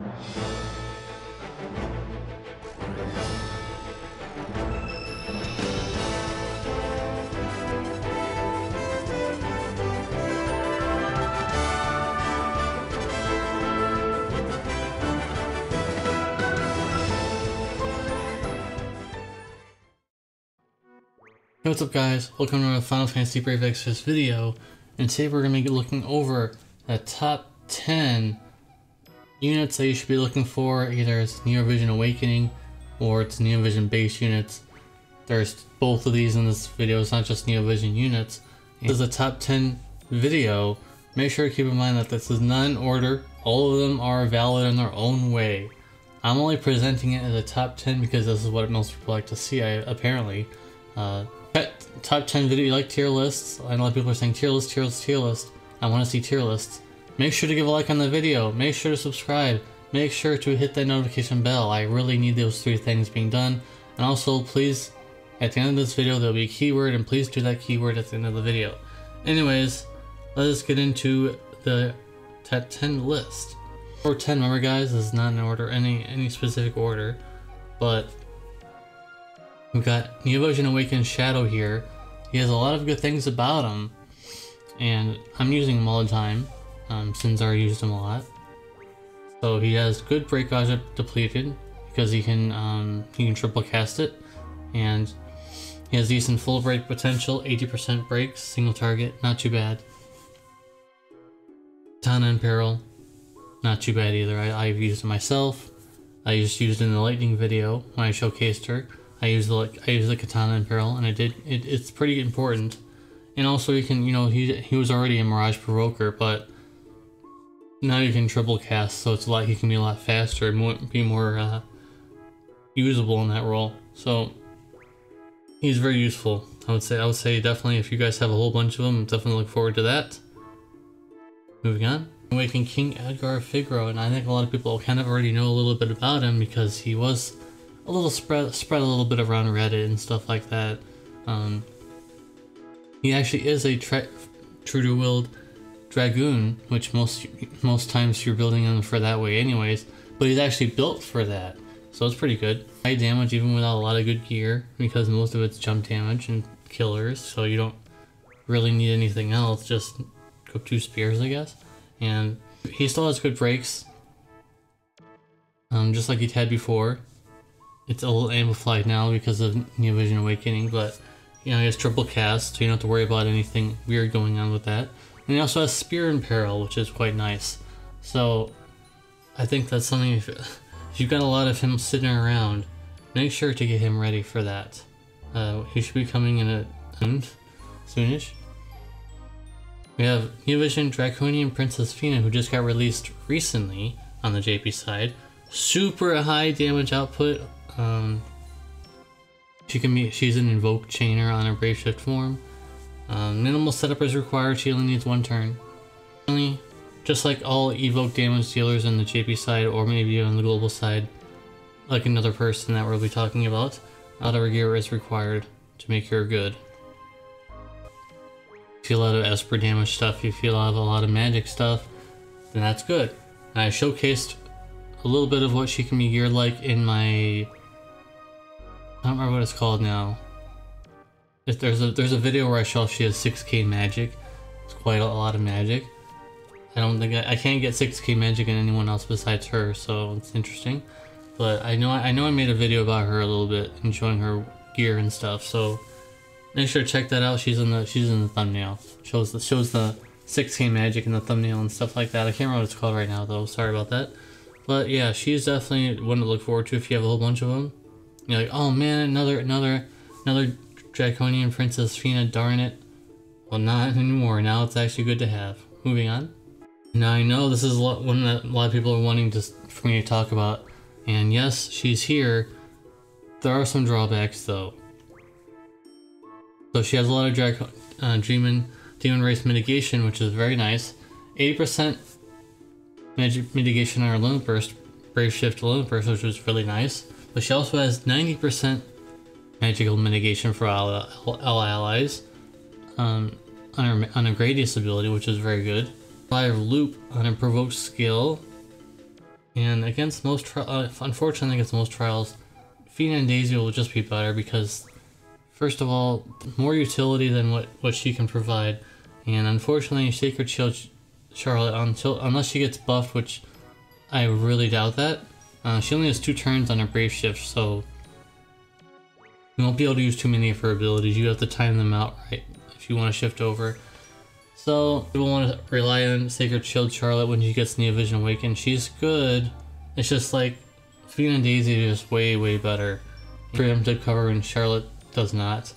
Hey, what's up guys, welcome to another Final Fantasy Brave Exvius video, and today we're going to be looking over the top 10 units that you should be looking for. Either it's Neo-Vision Awakening or it's Neo-Vision base units. There's both of these in this video, it's not just Neo-Vision units. This is a top 10 video. Make sure to keep in mind that this is not in order, all of them are valid in their own way. I'm only presenting it as a top 10 because this is what most people like to see, apparently. Top 10 video, you like tier lists? I know a lot of people are saying tier list, tier list, tier list. I want to see tier lists. Make sure to give a like on the video. Make sure to subscribe. Make sure to hit that notification bell. I really need those three things being done. And also, please, at the end of this video, there'll be a keyword, and please do that keyword at the end of the video. Anyways, let us get into the top 10 list. Or 10, remember guys, this is not in order, any specific order, but we've got Neo-Vision Awakened Shadow here. He has a lot of good things about him, and I'm using him all the time. Sinzar used him a lot. So he has good break object depleted because he can triple cast it, and he has decent full break potential, 80% breaks, single target, not too bad. Katana in Peril, not too bad either. I've used it myself. I just used it in the Lightning video when I showcased her. I use the Katana in Peril, and it's pretty important. And also you can, you know, he was already a Mirage Provoker, but now you can triple cast, so it's a lot. He can be a lot faster and be more usable in that role. So he's very useful. I would say definitely if you guys have a whole bunch of them, definitely look forward to that. Moving on, Awaken King Edgar Figaro, and I think a lot of people kind of already know a little bit about him because he was a little spread a little bit around Reddit and stuff like that. He actually is a true to wield Dragoon, which most times you're building him for that way anyways, but he's actually built for that, so it's pretty good. High damage even without a lot of good gear because most of it's jump damage and killers, so you don't really need anything else, just go 2 spears I guess. And he still has good breaks, just like he had before. It's a little amplified now because of Neo Vision Awakening, but you know, he has triple cast, so you don't have to worry about anything weird going on with that. And he also has Spear in Peril, which is quite nice. So I think that's something, if you've got a lot of him sitting around, make sure to get him ready for that. He should be coming in a soonish. We have Neo Vision Draconian Princess Fina, who just got released recently on the JP side. Super high damage output. She's an Invoke Chainer on her Brave Shift form. Minimal setup is required, she only needs 1 turn. Finally, just like all Evoke damage dealers on the JP side, or maybe on the global side, like another person that we'll be talking about, outer gear is required to make her good. If you feel a lot of Esper damage stuff, if you feel a lot of magic stuff, then that's good. And I showcased a little bit of what she can be geared like in my, I don't remember what it's called now. If there's a video where I show she has 6k magic. It's quite a lot of magic. I can't get 6k magic in anyone else besides her, so it's interesting. But I know I made a video about her a little bit and showing her gear and stuff. So make sure to check that out. She's in the thumbnail. Shows the 6k magic in the thumbnail and stuff like that. I can't remember what it's called right now though. Sorry about that. But yeah, she's definitely one to look forward to if you have a whole bunch of them. You're like, oh man, another Draconian Princess Fina, darn it. Well, not anymore. Now it's actually good to have. Moving on. Now I know this is one that a lot of people are wanting for me to talk about. And yes, she's here. There are some drawbacks though. So she has a lot of demon race mitigation, which is very nice. 80% magic mitigation on her Lone Burst, Brave Shift Lone Burst, which was really nice. But she also has 90% magical mitigation for all allies on her Gradius ability, which is very good. 5 loop on her Provoke skill, And against most unfortunately against most trials, Fina and Daisy will just be better because, first of all, more utility than what she can provide. And unfortunately, Sacred Shield Charlotte, unless she gets buffed, which I really doubt that, she only has 2 turns on her Brave Shift, so you won't be able to use too many of her abilities. You have to time them out right if you want to shift over. So you will want to rely on Sacred Shield Charlotte when she gets Neo Vision Awaken. She's good. It's just like Fina and Daisy are just way better. Preemptive cover and Charlotte does not.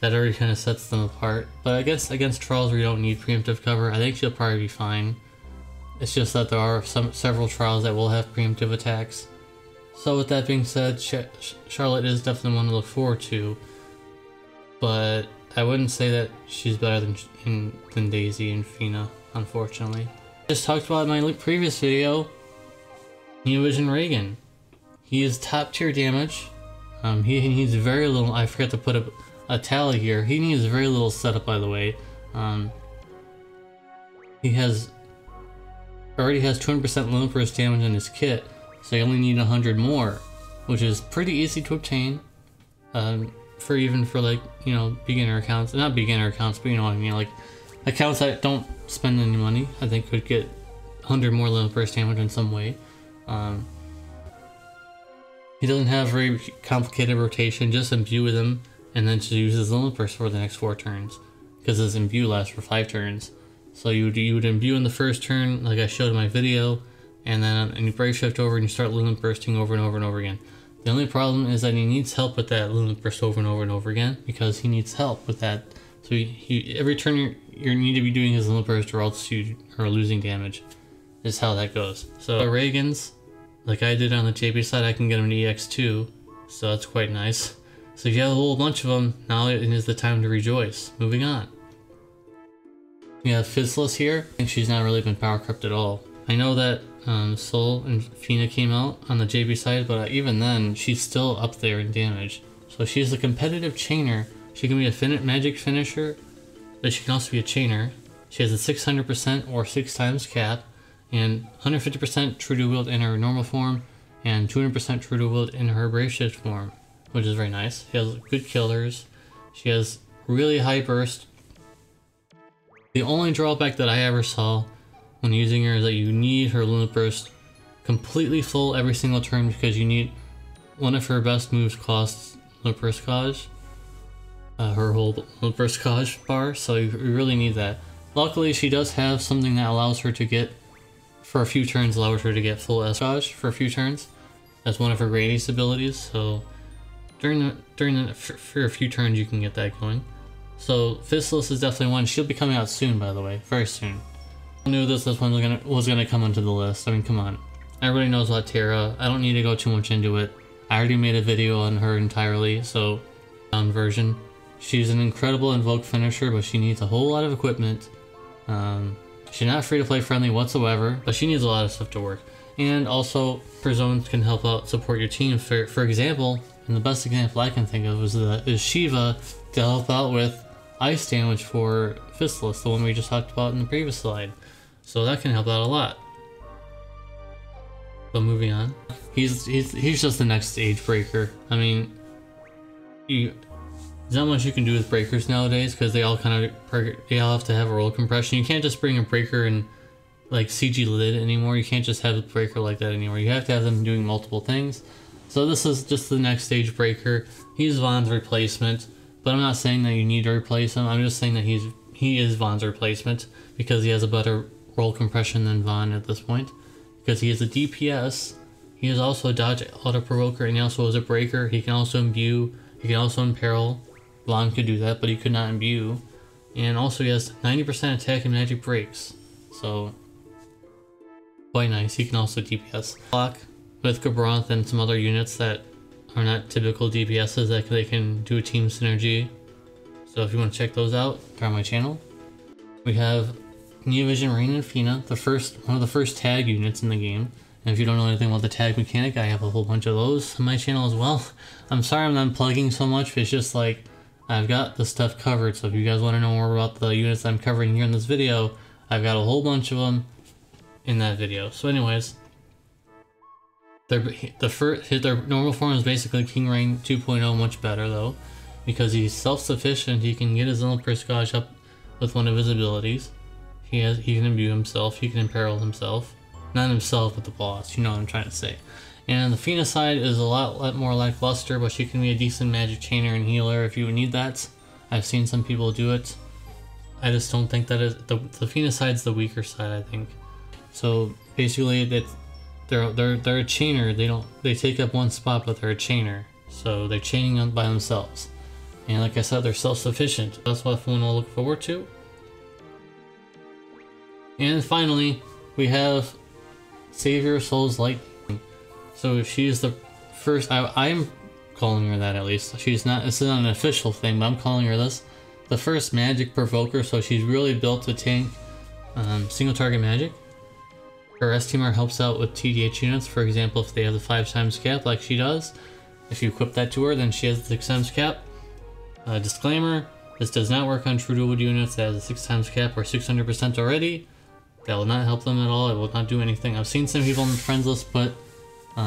That already kind of sets them apart. But I guess against trials where you don't need preemptive cover, I think she'll probably be fine. It's just that there are several trials that will have preemptive attacks. So with that being said, Charlotte is definitely one to look forward to, but I wouldn't say that she's better than Daisy and Fina, unfortunately. Just talked about in my previous video, Neo Vision Reagan. He is top tier damage. He needs very little. I forgot to put up a tally here. He needs very little setup, by the way. He already has 200% loan for his damage in his kit, so you only need 100 more, which is pretty easy to obtain. For like, you know, beginner accounts, not beginner accounts, but you know what I mean, like accounts that don't spend any money, I think could get 100 more loan per damage in some way. He doesn't have very complicated rotation, just imbue with him, and then to use his loan burst for the next 4 turns, because his imbue lasts for 5 turns. So you would imbue in the first turn, like I showed in my video, and you Brave Shift over and you start Lumen Bursting over and over and over again. The only problem is that he needs help with that Lumen Burst over and over and over again, because he needs help with that. So every turn you need to be doing his Lumen Burst, or else you are losing damage, is how that goes. So Reagan's, like I did on the JP side, I can get him to EX too, so that's quite nice. So if you have a whole bunch of them, now it is the time to rejoice. Moving on. We have Physalis here, and she's not really been power crept at all. I know that Sol and Fina came out on the JB side, but even then, she's still up there in damage. So she's a competitive chainer. She can be a magic finisher, but she can also be a chainer. She has a 600% or 6 times cap, and 150% true to wield in her normal form, and 200% true to wield in her Brave Shift form, which is very nice. She has good killers. She has really high burst. The only drawback that I ever saw when using her is that you need her Lunar Burst completely full every single turn, because you need one of her best moves costs Lunar Burst Kaj, her whole Lunar Burst Kaj bar, so you really need that. Luckily, she does have something that allows her to get, for a few turns, allows her to get full S Kaj for a few turns. That's one of her greatest abilities, so for a few turns you can get that going. So Physalis is definitely one. She'll be coming out soon, by the way, very soon. I knew this one was gonna come into the list. I mean, come on, everybody knows about Terra. I don't need to go too much into it. I already made a video on her entirely, so down version. She's an incredible invoke finisher, but she needs a whole lot of equipment. She's not free to play friendly whatsoever, but she needs a lot of stuff to work. And also, her zones can help out support your team. For example, and the best example I can think of is Shiva to help out with ice damage for Physalis, the one we just talked about in the previous slide. So that can help out a lot. But moving on, he's just the next age breaker. I mean, there's not much you can do with breakers nowadays, because they all have to have a roll compression. You can't just bring a breaker in like CG Lid anymore. You can't just have a breaker like that anymore. You have to have them doing multiple things. So this is just the next stage breaker. He's Vaan's replacement, but I'm not saying that you need to replace him. I'm just saying that he is Vaan's replacement, because he has a better roll compression than Vaan at this point, because he is a DPS. He is also a dodge auto provoker, and he also is a breaker. He can also imbue. He can also imperil. Vaan could do that, but he could not imbue. And also he has 90% attack and magic breaks, so quite nice. He can also DPS block with Gabranth and some other units that are not typical DPSs, that they can do a team synergy. So if you want to check those out, they're on my channel. We have Neo Vision, Rain, and Fina, one of the first tag units in the game. And if you don't know anything about the tag mechanic, I have a whole bunch of those on my channel as well. I'm sorry I'm not plugging so much, but it's just like, I've got the stuff covered. So if you guys want to know more about the units I'm covering here in this video, I've got a whole bunch of them in that video. So anyways, Their normal form is basically King Rain 2.0, much better though, because he's self-sufficient. He can get his own Priscage up with one of his abilities. He can imbue himself. He can imperil himself, not himself, but the boss. You know what I'm trying to say. And the Fina side is a lot more lackluster, but she can be a decent magic chainer and healer if you would need that. I've seen some people do it. I just don't think that is the Fina side's the weaker side, I think. So basically, they're a chainer. They take up one spot, but they're a chainer. So they're chaining up by themselves. And like I said, they're self-sufficient. That's what everyone will look forward to. And finally, we have Savior of Souls Lightning. So she is the first. I'm calling her that, at least. She's not. This is not an official thing, but I'm calling her this. The first magic provoker. So she's really built to tank single target magic. Her STMR helps out with TDH units. For example, if they have the 5x cap, like she does, if you equip that to her, then she has the 6x cap. Disclaimer: this does not work on true dual units that has a 6x cap or 600% already. That will not help them at all. It will not do anything. I've seen some people on the friends list put that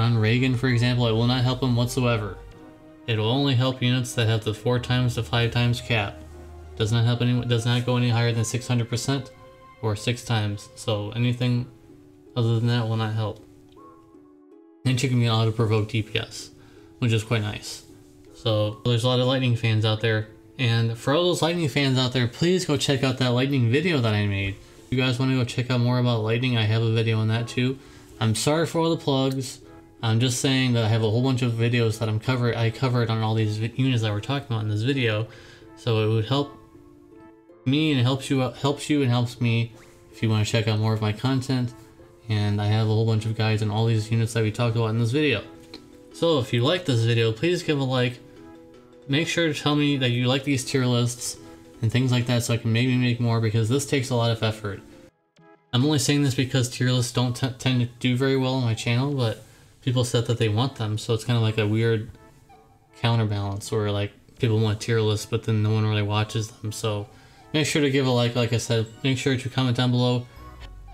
on Reagan, for example. It will not help them whatsoever. It will only help units that have the 4x to 5x cap. Does not help anyone. Does not go any higher than 600% or 6x. So anything other than that will not help. And she can be an auto provoke DPS, which is quite nice. So there's a lot of Lightning fans out there. And for all those Lightning fans out there, please go check out that Lightning video that I made. If you guys want to go check out more about Lightning, I have a video on that too. I'm sorry for all the plugs. I'm just saying that I have a whole bunch of videos that I covered on all these units that we're talking about in this video. So it would help me and it helps you and helps me if you want to check out more of my content. And I have a whole bunch of guides on all these units that we talked about in this video. So if you like this video, please give a like. Make sure to tell me that you like these tier lists and things like that so I can maybe make more, because this takes a lot of effort. I'm only saying this because tier lists don't tend to do very well on my channel, but people said that they want them, so it's kind of like a weird counterbalance, or like people want tier lists but then no one really watches them. So make sure to give a like I said. Make sure to comment down below.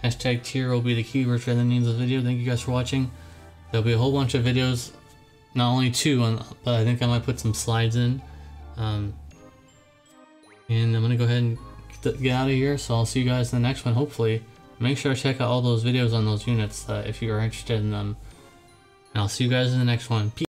Hashtag tier will be the keyword for the name of this video. Thank you guys for watching. There'll be a whole bunch of videos. Not only two, but I think I might put some slides in. And I'm going to go ahead and get out of here. So I'll see you guys in the next one, hopefully. Make sure to check out all those videos on those units if you are interested in them. And I'll see you guys in the next one. Peace.